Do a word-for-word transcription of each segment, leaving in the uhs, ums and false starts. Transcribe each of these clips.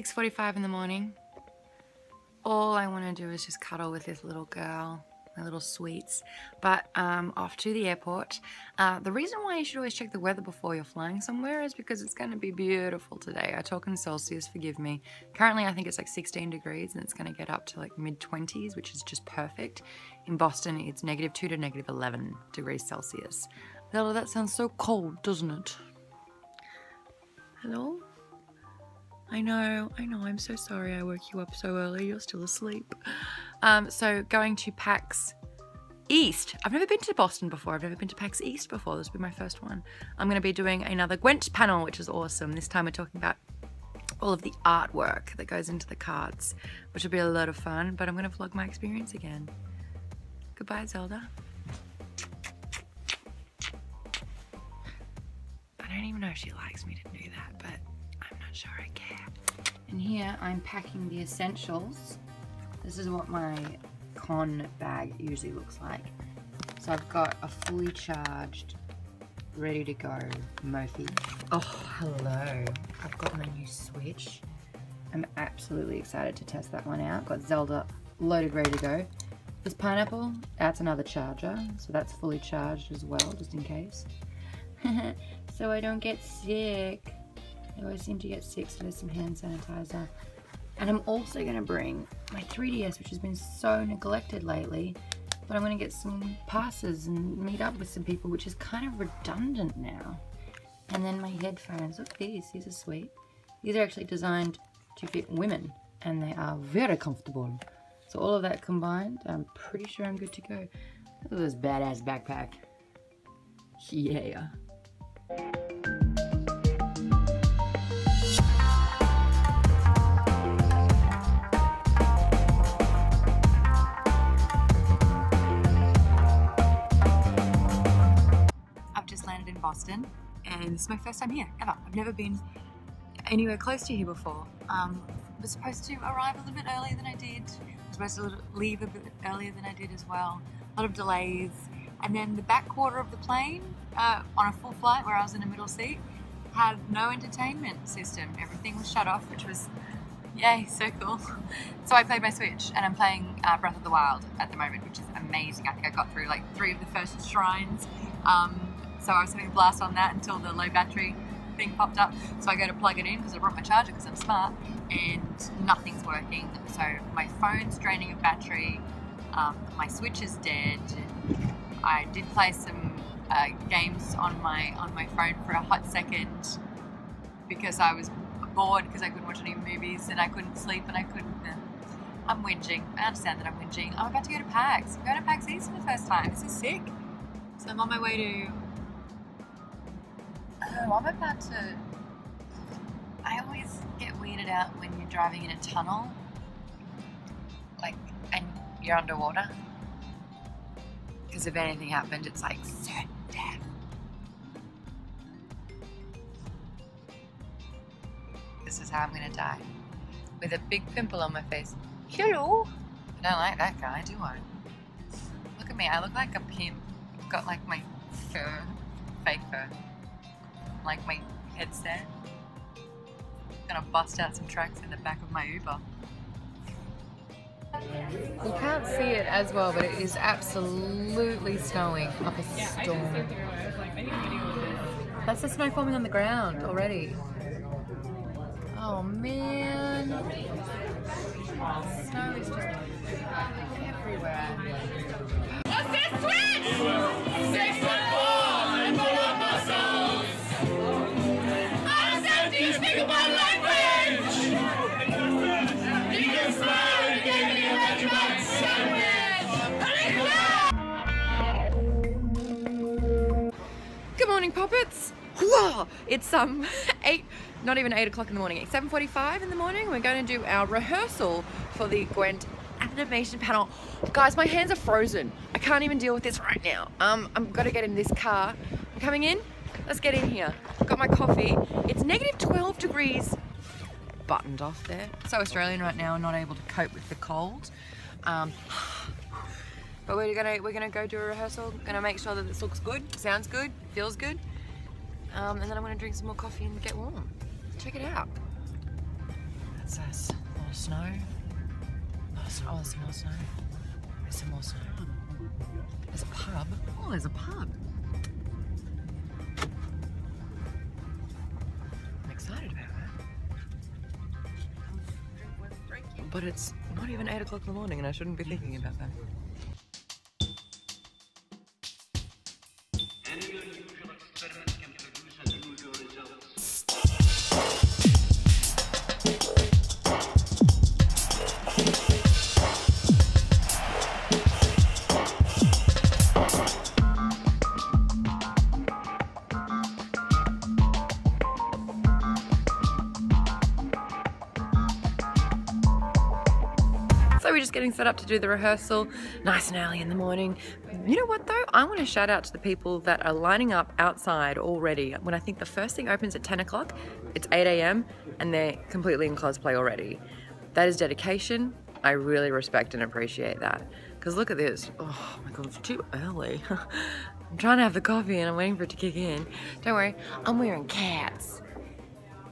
six forty-five in the morning. All I want to do is just cuddle with this little girl, my little sweets. But um, off to the airport. Uh, the reason why you should always check the weather before you're flying somewhere is because it's going to be beautiful today. I talk in Celsius, forgive me. Currently I think it's like sixteen degrees and it's going to get up to like mid twenties, which is just perfect. In Boston it's negative two to negative eleven degrees Celsius. Hello, that sounds so cold, doesn't it? Hello? I know, I know, I'm so sorry I woke you up so early. You're still asleep. Um, so going to PAX East. I've never been to Boston before. I've never been to PAX East before. This will be my first one. I'm going to be doing another Gwent panel, which is awesome. This time we're talking about all of the artwork that goes into the cards, which will be a lot of fun, but I'm going to vlog my experience again. Goodbye, Zelda. I don't even know if she likes me to do that, but sure I care. And here I'm packing the essentials. This is what my con bag usually looks like. So I've got a fully charged, ready to go Mophie. Oh, hello. I've got my new Switch. I'm absolutely excited to test that one out. Got Zelda loaded, ready to go. This pineapple, that's another charger. So that's fully charged as well, just in case. So I don't get sick. I always seem to get sick, so there's some hand sanitizer. And I'm also going to bring my three D S, which has been so neglected lately, but I'm going to get some passes and meet up with some people, which is kind of redundant now. And then my headphones. Look, these. These are sweet. These are actually designed to fit women, and they are very comfortable. So all of that combined, I'm pretty sure I'm good to go. Look at this badass backpack. Yeah. Boston, and this is my first time here ever. I've never been anywhere close to here before. Um, I was supposed to arrive a little bit earlier than I did. I was supposed to leave a bit earlier than I did as well. A lot of delays, and then the back quarter of the plane uh, on a full flight where I was in a middle seat had no entertainment system. Everything was shut off, which was yay, so cool. So I played my Switch, and I'm playing uh, Breath of the Wild at the moment, which is amazing. I think I got through like three of the first shrines. Um, So I was having a blast on that until the low battery thing popped up. So I go to plug it in because I brought my charger because I'm smart, and nothing's working. So my phone's draining of battery, um, my Switch is dead. I did play some uh, games on my on my phone for a hot second because I was bored because I couldn't watch any movies and I couldn't sleep and I couldn't. Uh, I'm whinging. I understand that I'm whinging. I'm about to go to PAX. I'm going to PAX East for the first time. This is sick. So I'm on my way to. Oh, I'm about to, I always get weirded out when you're driving in a tunnel, like, and you're underwater, because if anything happened, it's like, certain death. This is how I'm gonna die, with a big pimple on my face. Hello! I don't like that guy, do I? Look at me, I look like a pimp. I've got like my fur, fake fur. Like my headset. I'm gonna bust out some tracks in the back of my Uber. You can't see it as well, but it is absolutely snowing up a storm. That's the snow forming on the ground already. Oh man. Snow is just everywhere. What's this switch? Six one four and pull up my soul. Speak my language! You can smile and give me a lunchbox sandwich! Good morning, Poppets! Whoa! It's um eight, not even eight o'clock in the morning, it's seven forty-five in the morning. We're going to do our rehearsal for the Gwent animation panel. Guys, my hands are frozen. I can't even deal with this right now. Um, I'm gonna get in this car. I'm coming in. Let's get in here. Got my coffee. It's negative twelve degrees. Buttoned off there. So Australian right now, not able to cope with the cold. Um, but we're gonna we're gonna go do a rehearsal. Gonna make sure that this looks good, sounds good, feels good. Um, and then I'm gonna drink some more coffee and get warm. Check it out. What's this? More snow? Oh, there's some more snow. There's some more snow. There's a pub. Oh, there's a pub. I'm excited about that. But it's not even eight o'clock in the morning and I shouldn't be thinking about that. Getting set up to do the rehearsal nice and early in the morning. You know what though, I want to shout out to the people that are lining up outside already. When I think the first thing opens at ten o'clock, it's eight A M and they're completely in cosplay already. That is dedication. I really respect and appreciate that, because look at this. Oh my god, it's too early. I'm trying to have the coffee and I'm waiting for it to kick in. Don't worry, I'm wearing cats.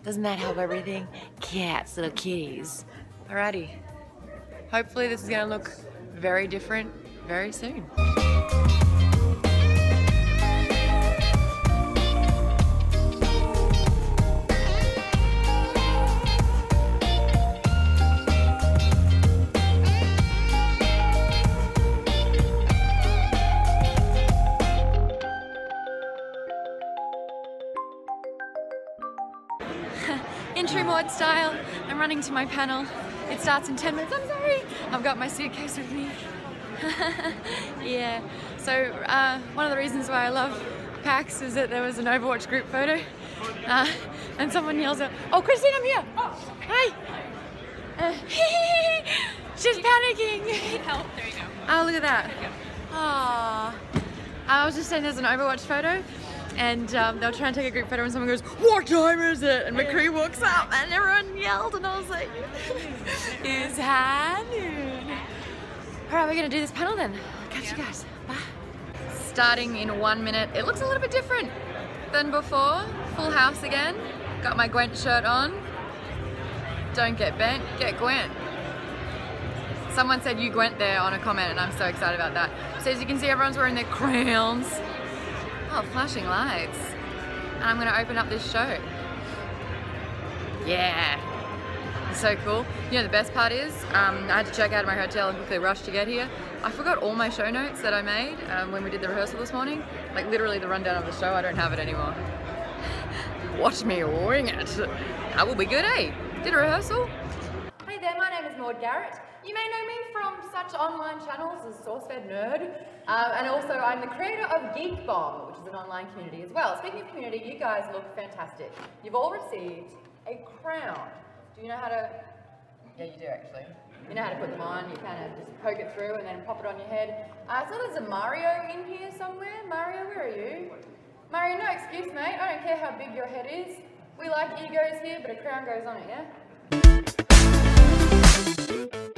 Doesn't that help everything? Cats, little kitties. Alrighty. Hopefully this is going to look very different very soon. Intro Maude style, I'm running to my panel. It starts in ten minutes, I'm sorry! I've got my suitcase with me. Yeah, so uh, one of the reasons why I love PAX is that there was an Overwatch group photo uh, and someone yells out, "Oh, Christine, I'm here! Oh, hi!" Uh, she's panicking! Help, there you go. Oh, look at that. Aww. I was just saying there's an Overwatch photo and um, they were trying to take a group photo and someone goes, "What time is it?" And McCree walks up and everyone yelled and I was like, it's high noon. Alright, we're gonna do this panel then. Catch you guys. Bye. Starting in one minute. It looks a little bit different than before. Full house again. Got my Gwent shirt on. Don't get bent, get Gwent. Someone said you Gwent there on a comment and I'm so excited about that. So as you can see, everyone's wearing their crowns. Oh, flashing lights. And I'm gonna open up this show. Yeah. It's so cool. You know, the best part is, um, I had to check out of my hotel and quickly rush to get here. I forgot all my show notes that I made um, when we did the rehearsal this morning. Like literally the rundown of the show, I don't have it anymore. Watch me wing it. That will be good, eh? Did a rehearsal? Hey there, my name is Maude Garrett. You may know me from such online channels as SourceFed Nerd, um, and also I'm the creator of Geekbomb, which is an online community as well. Speaking of community, you guys look fantastic. You've all received a crown. Do you know how to... Yeah, you do actually. You know how to put them on. You kind of just poke it through and then pop it on your head. Uh, so there's a Mario in here somewhere. Mario, where are you? Mario, no excuse, mate. I don't care how big your head is. We like egos here, but a crown goes on it, yeah?